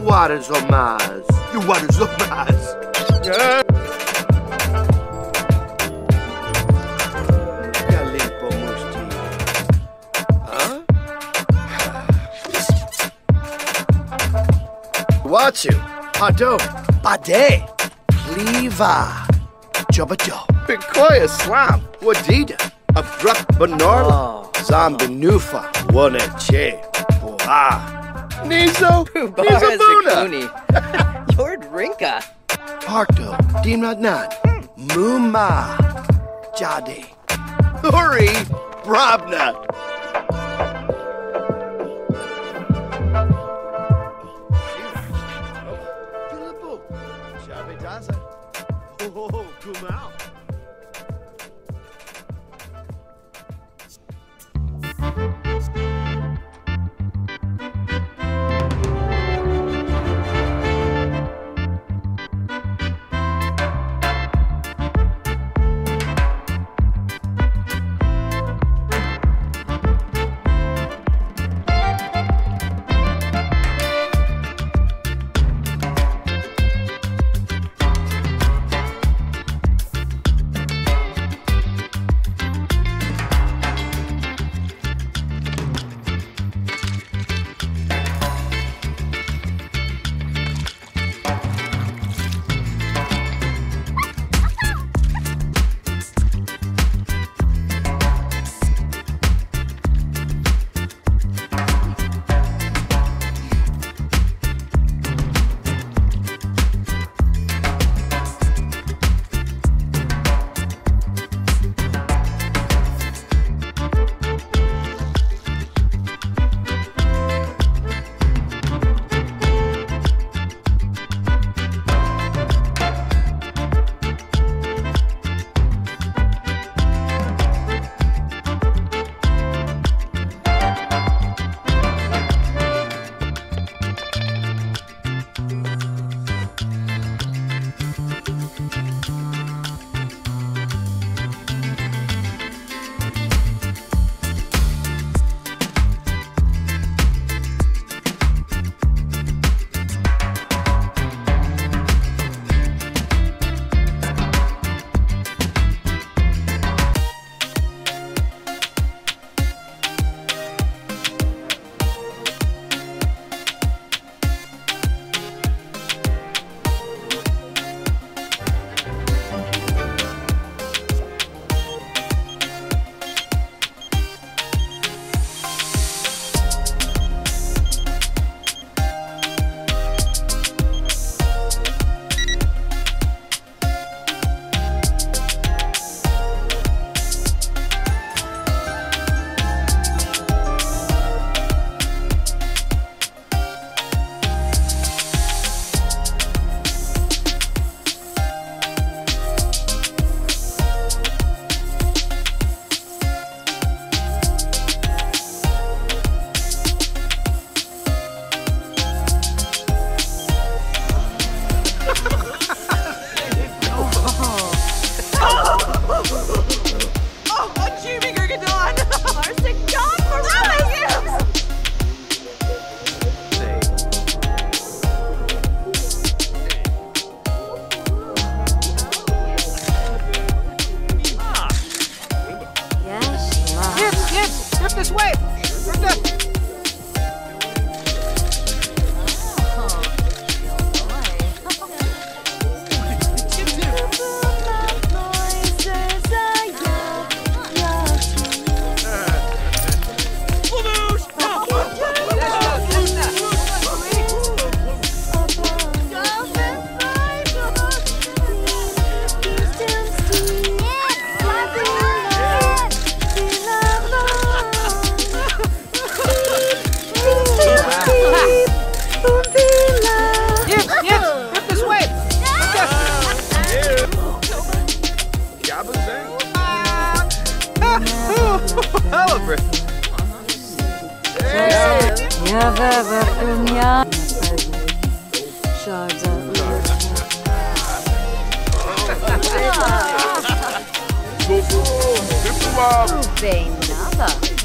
Waters of Mars, you waters of Mars. Yeah. Huh? Watsu, Hado, Bade, Pleva, Jobajo, Bikoya Slam, Wadida, Abrupt Banorla, Zambinufa, Woneche, Boa. Nizo, Nizabuna, Lord Rinka, Parto, Dimnadnan, Muma, Jade, Lori, Brabna. Oh, come out. November Dunya Sharjah. Não tem nada.